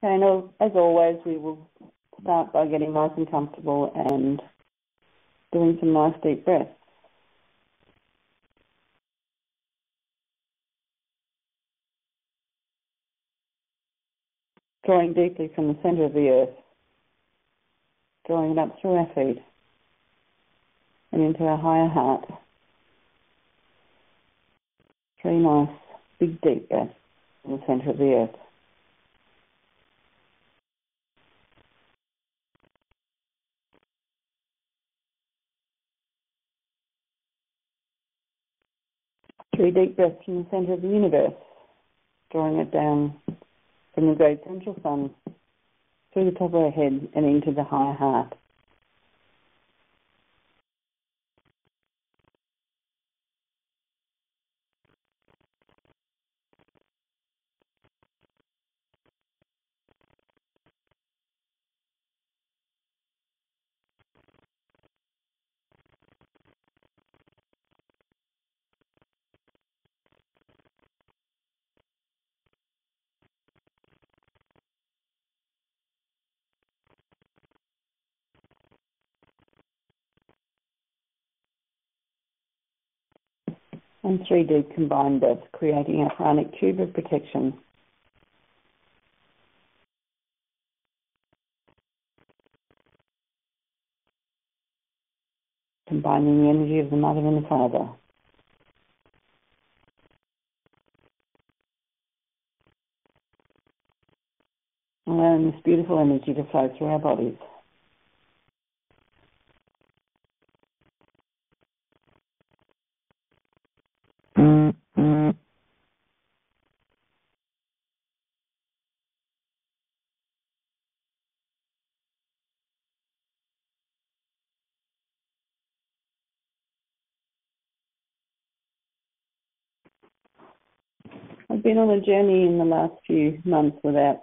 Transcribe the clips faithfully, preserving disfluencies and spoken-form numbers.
Okay, now, as always, we will start by getting nice and comfortable and doing some nice deep breaths. Drawing deeply from the centre of the earth, drawing it up through our feet and into our higher heart. Three nice, big, deep breaths from the centre of the earth. Three deep breaths from the centre of the universe, drawing it down from the great central sun through the top of our head and into the higher heart. And three deep combined breaths, creating a pranic tube of protection. Combining the energy of the mother and the father. Allowing this beautiful energy to flow through our bodies. I've been on a journey in the last few months without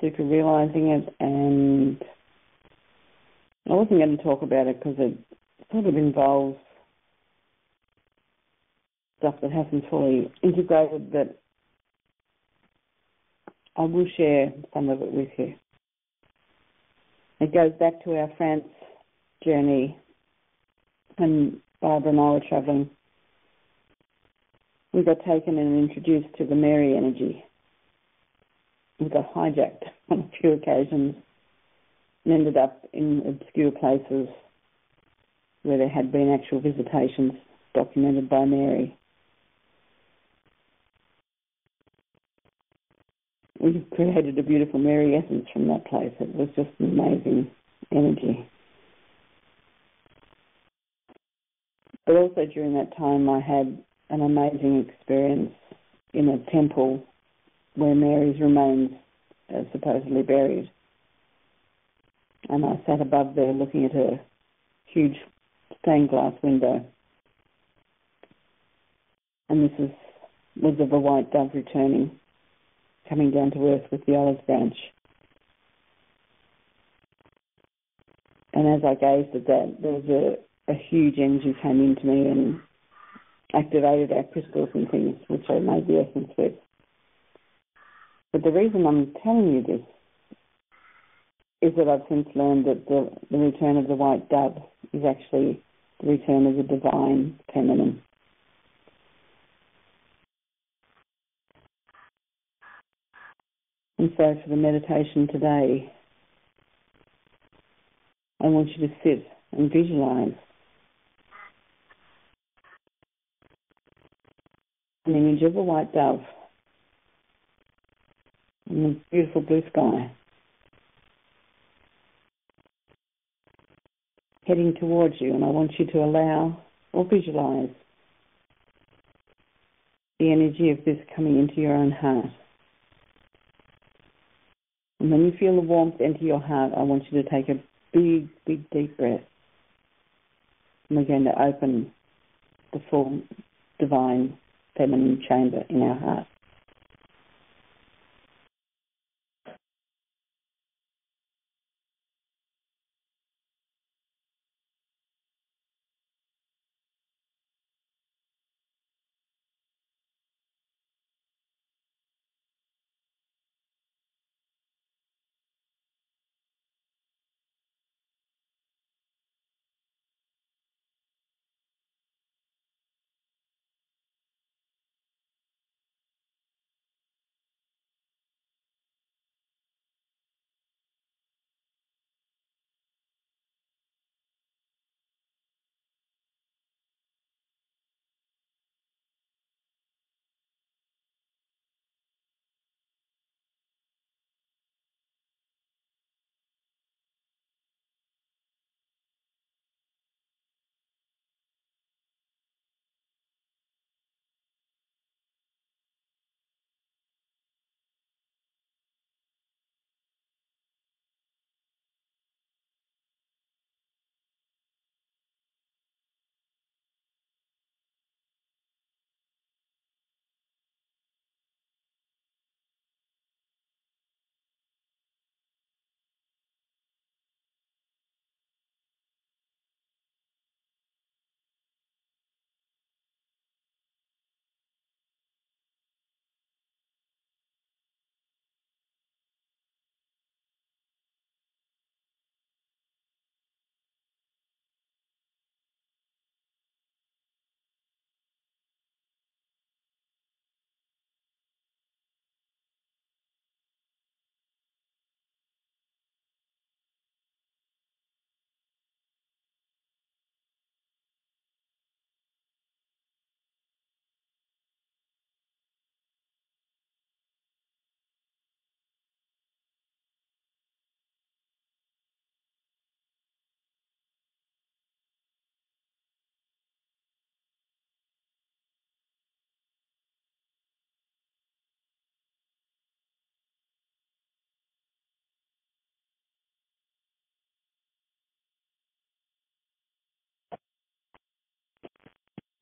super realising it, and I wasn't going to talk about it because it sort of involves stuff that hasn't fully integrated, but I will share some of it with you. It goes back to our France journey when Barbara and I were travelling. We got taken and introduced to the Mary energy. We got hijacked on a few occasions and ended up in obscure places where there had been actual visitations documented by Mary. We created a beautiful Mary essence from that place. It was just an amazing energy. But also during that time I had an amazing experience in a temple where Mary's remains are supposedly buried. And I sat above there looking at a huge stained glass window. And this is, was of a white dove returning, coming down to earth with the olive branch. And as I gazed at that, there was a, a huge energy came into me and activated our crystals and things, which I made the essence with. But the reason I'm telling you this is that I've since learned that the, the return of the white dove is actually the return of the divine feminine. And so for the meditation today, I want you to sit and visualize an image of a white dove in the beautiful blue sky, heading towards you, and I want you to allow or visualize the energy of this coming into your own heart. And when you feel the warmth enter your heart, I want you to take a big, big, deep breath. And we're going to open the full divine feminine chamber in our heart.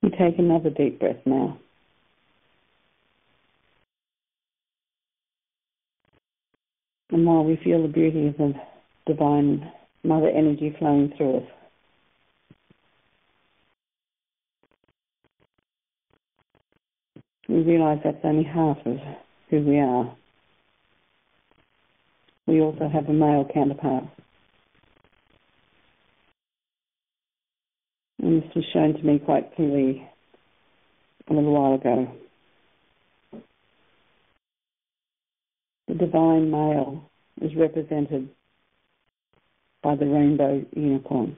You take another deep breath now. And while we feel the beauty of the divine mother energy flowing through us, we realise that's only half of who we are. We also have a male counterpart. And this was shown to me quite clearly a little while ago. The divine male is represented by the rainbow unicorn.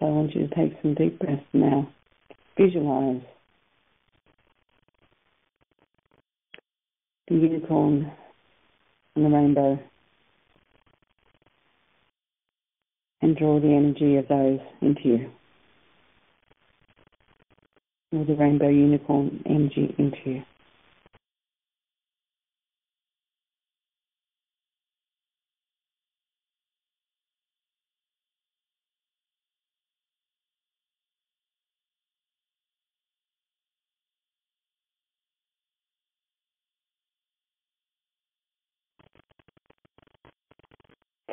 So I want you to take some deep breaths now. Visualize the unicorn and the rainbow, and draw the energy of those into you, or the rainbow unicorn energy into you.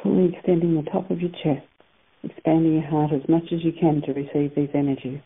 Fully extending the top of your chest, expanding your heart as much as you can to receive these energies.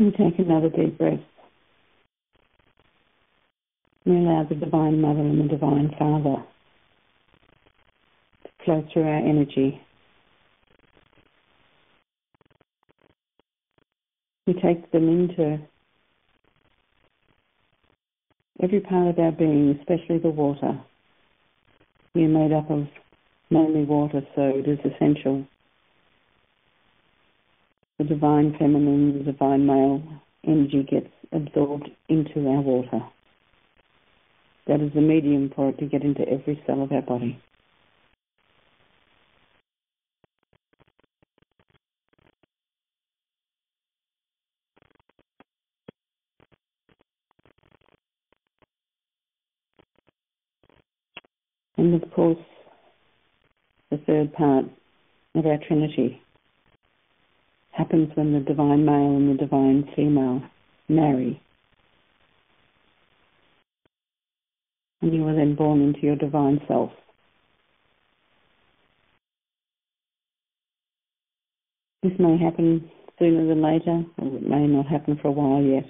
And take another deep breath. We allow the Divine Mother and the Divine Father to flow through our energy. We take them into every part of our being, especially the water. We are made up of mainly water, so it is essential. The divine feminine, the divine male energy gets absorbed into our water. That is the medium for it to get into every cell of our body. And of course, the third part of our Trinity happens when the divine male and the divine female marry. And you are then born into your divine self. This may happen sooner than later, or it may not happen for a while yet.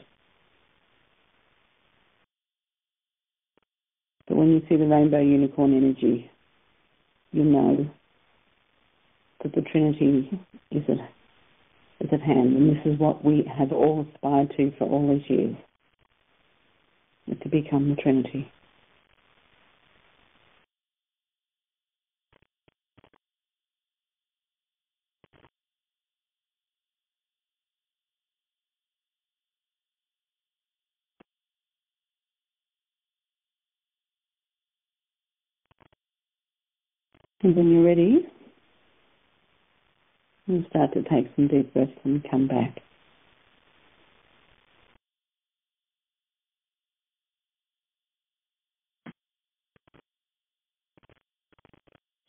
But when you see the rainbow unicorn energy, you know that the Trinity is at, is at hand. And this is what we have all aspired to for all these years, to become the Trinity. And when you're ready, you start to take some deep breaths and come back.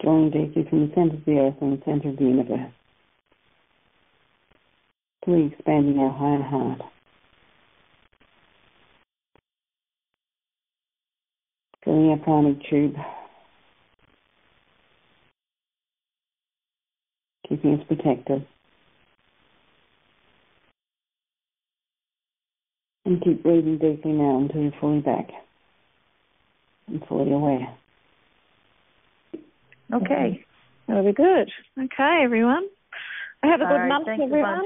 Drawing deeply from the centre of the earth and the centre of the universe, fully expanding our higher heart, filling our pranic tube, keeping us protected. And keep breathing deeply now until you're fully back and fully aware. Okay. That'll be good. Okay, everyone. Have a good month, everyone.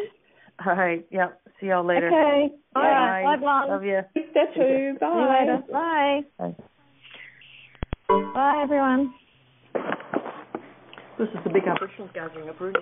All right. Yep. See y'all later. Okay. Bye. Bye. Bye. Love you. That's true. Bye. See you later. Bye. Bye. Bye, everyone. This is the Big Operations Gathering of Ruby.